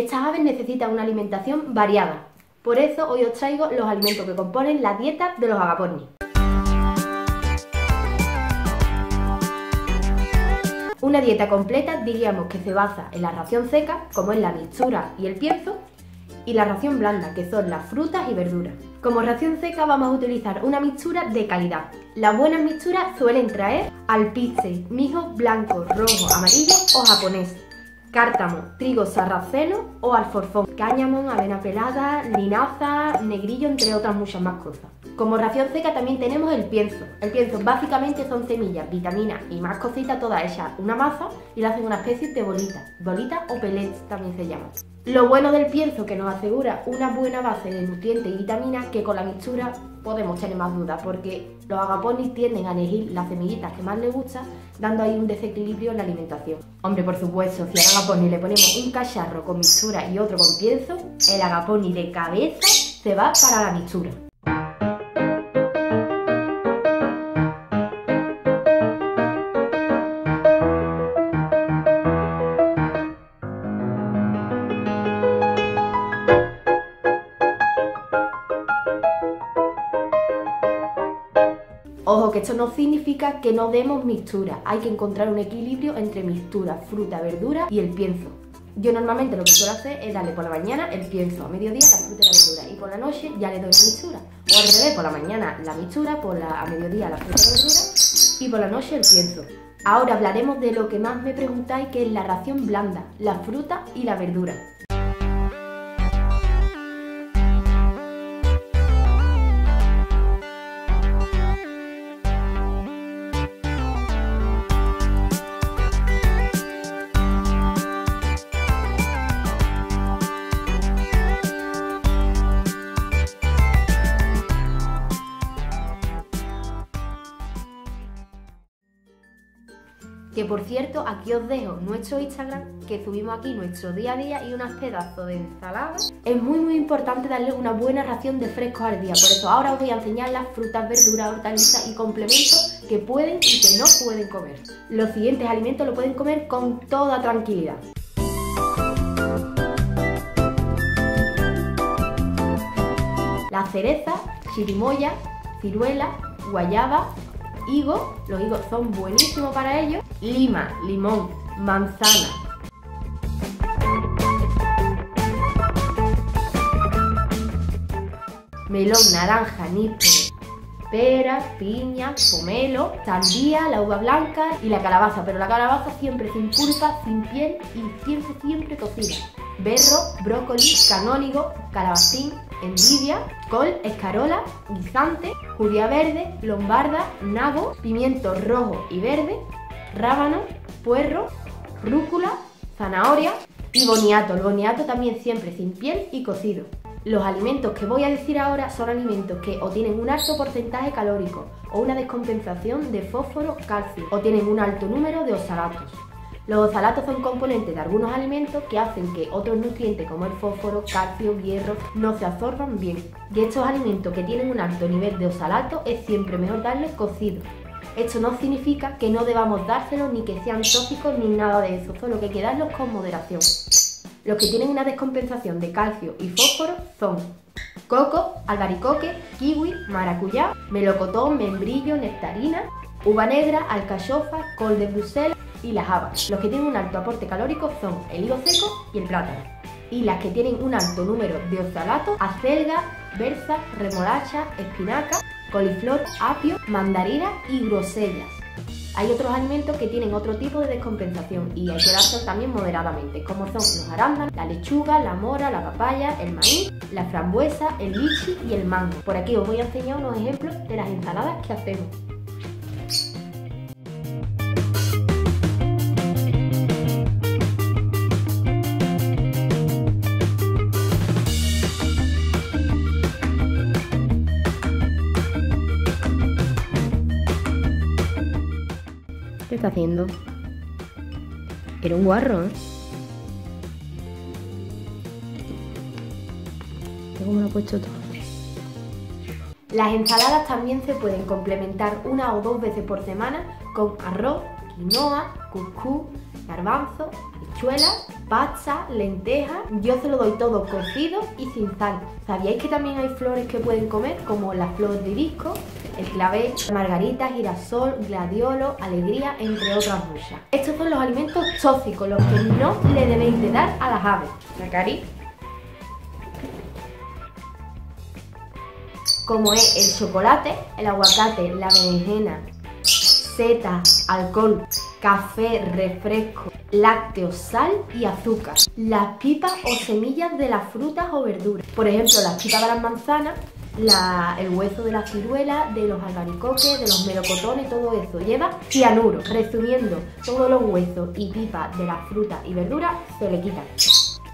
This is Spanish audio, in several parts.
Estas aves necesitan una alimentación variada. Por eso hoy os traigo los alimentos que componen la dieta de los agapornis. Una dieta completa diríamos que se basa en la ración seca, como es la mixtura y el pienso, y la ración blanda, que son las frutas y verduras. Como ración seca vamos a utilizar una mixtura de calidad. Las buenas mixturas suelen traer alpiste, mijo blanco, rojo, amarillo o japonés, cártamo, trigo sarraceno o alforfón, cáñamo, avena pelada, linaza, negrillo, entre otras muchas más cosas. Como ración seca también tenemos el pienso. El pienso básicamente son semillas, vitaminas y más cositas, todas hechas una masa y le hacen una especie de bolitas o pellets también se llaman. Lo bueno del pienso que nos asegura una buena base de nutrientes y vitaminas que con la mixtura podemos tener más dudas, porque los agapornis tienden a elegir las semillitas que más les gusta, dando ahí un desequilibrio en la alimentación. Hombre, por supuesto, si al agapornis le ponemos un cacharro con mixtura y otro con pienso, el agapornis de cabeza se va para la mixtura. Ojo, que esto no significa que no demos mixtura, hay que encontrar un equilibrio entre mixtura, fruta, verdura y el pienso. Yo normalmente lo que suelo hacer es darle por la mañana el pienso, a mediodía la fruta y la verdura, y por la noche ya le doy mixtura. O al revés, por la mañana la mixtura, a mediodía la fruta y la verdura, y por la noche el pienso. Ahora hablaremos de lo que más me preguntáis, que es la ración blanda, la fruta y la verdura. Que por cierto, aquí os dejo nuestro Instagram, que subimos aquí nuestro día a día y unas pedazos de ensalada. Es muy importante darle una buena ración de frescos al día, por eso ahora os voy a enseñar las frutas, verduras, hortalizas y complementos que pueden y que no pueden comer. Los siguientes alimentos lo pueden comer con toda tranquilidad. Las cerezas, chirimoya, ciruela, guayaba, higo, los higos son buenísimos para ellos, lima, limón, manzana. Melón, naranja, níspero, pera, piña, pomelo, sandía, la uva blanca y la calabaza, pero la calabaza siempre sin pulpa, sin piel y siempre cocida. Berro, brócoli, canónigo, calabacín, endivia, col, escarola, guisante, judía verde, lombarda, nabo, pimiento rojo y verde, rábano, puerro, rúcula, zanahoria y boniato. El boniato también siempre sin piel y cocido. Los alimentos que voy a decir ahora son alimentos que o tienen un alto porcentaje calórico o una descompensación de fósforo, calcio, o tienen un alto número de oxalatos. Los oxalatos son componentes de algunos alimentos que hacen que otros nutrientes como el fósforo, calcio, hierro no se absorban bien. Y estos alimentos que tienen un alto nivel de oxalato es siempre mejor darles cocidos. Esto no significa que no debamos dárselos ni que sean tóxicos ni nada de eso, solo que hay que darlos con moderación. Los que tienen una descompensación de calcio y fósforo son coco, albaricoque, kiwi, maracuyá, melocotón, membrillo, nectarina, uva negra, alcachofa, col de Bruselas y las habas. Los que tienen un alto aporte calórico son el higo seco y el plátano. Y las que tienen un alto número de oxalatos, acelga, berza, remolacha, espinaca, coliflor, apio, mandarina y grosellas. Hay otros alimentos que tienen otro tipo de descompensación y hay que darlos también moderadamente, como son los arándanos, la lechuga, la mora, la papaya, el maíz, la frambuesa, el lichi y el mango. Por aquí os voy a enseñar unos ejemplos de las ensaladas que hacemos. ¿Qué está haciendo? Era un guarro, ¿eh? ¿Cómo lo ha puesto todo? Las ensaladas también se pueden complementar una o dos veces por semana con arroz, quinoa, cuscús, garbanzo, habichuelas pasta, lentejas. Yo se lo doy todo cocido y sin sal. ¿Sabíais que también hay flores que pueden comer? Como la flor de hibisco, el clavel, margarita, girasol, gladiolo, alegría, entre otras muchas. Estos son los alimentos tóxicos, los que no le debéis de dar a las aves. Dracari. Como es el chocolate, el aguacate, la berenjena, setas, alcohol, café, refresco, lácteos, sal y azúcar. Las pipas o semillas de las frutas o verduras. Por ejemplo, las pipas de las manzanas, el hueso de la ciruela, de los albaricoques, de los melocotones, todo eso lleva cianuro. Resumiendo, todos los huesos y pipas de las frutas y verduras se le quitan.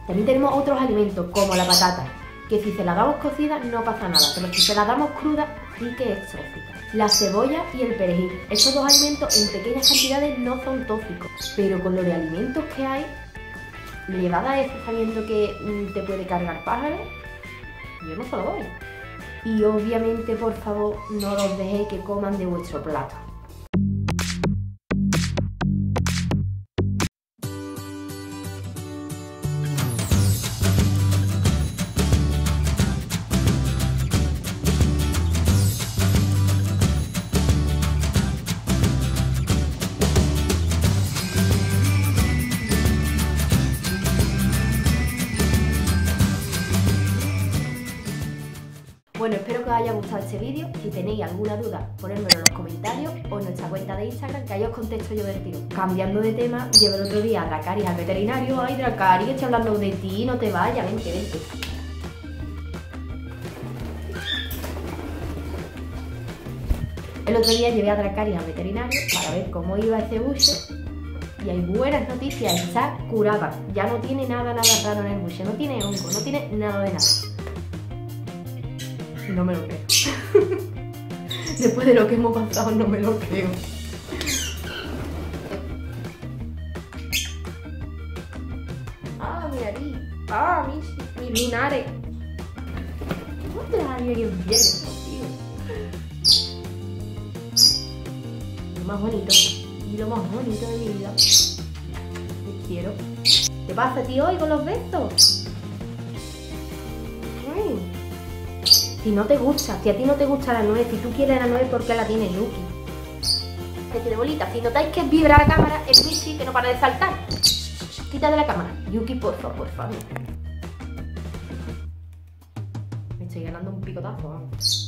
También tenemos otros alimentos como la patata, que si se la damos cocida no pasa nada, pero si se la damos cruda sí que es tóxica. La cebolla y el perejil. Estos dos alimentos en pequeñas cantidades no son tóxicos, pero con lo de alimentos que hay, ¿le va a dar eso sabiendo que te puede cargar pájaros? Yo no se lo doy. Y obviamente, por favor, no los dejéis que coman de vuestro plato. Bueno, espero que os haya gustado este vídeo. Si tenéis alguna duda, ponedmelo en los comentarios o en nuestra cuenta de Instagram, que ahí os contesto yo del tiro. Cambiando de tema, llevo el otro día a Dracari al veterinario. Ay, Dracari, estoy hablando de ti, no te vayas, vente, vente. El otro día llevé a Dracari al veterinario para ver cómo iba ese buche. Y hay buenas noticias, está curada. Ya no tiene nada raro en el buche, no tiene hongo, no tiene nada de nada. No me lo creo. Después de lo que hemos pasado, no me lo creo. Ah, mi nariz. Ah, mis lunares. ¿Cómo te las haría bien, tío? Lo más bonito. Y lo más bonito de mi vida. Te quiero. ¿Qué pasa, tío, hoy con los bestos? Si no te gusta, si a ti no te gusta la nuez, si tú quieres la nuez, ¿por qué la tiene Yuki? Que tiene bolita. Si notáis que vibra la cámara, es Michi que no para de saltar. Quita de la cámara. Yuki, por favor. Me estoy ganando un picotazo, vamos.